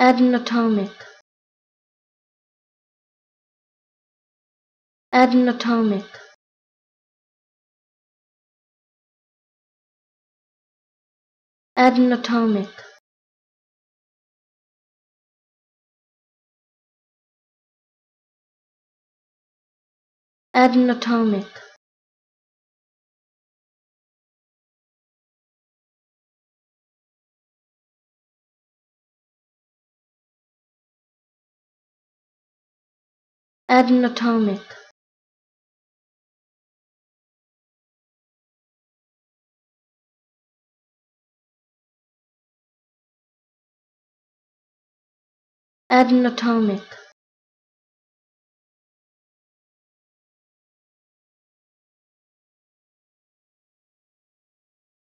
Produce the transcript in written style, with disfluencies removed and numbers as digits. Adenotomic. Adenotomic. Adenotomic. Adenotomic. Adenotomic. Adenotomic.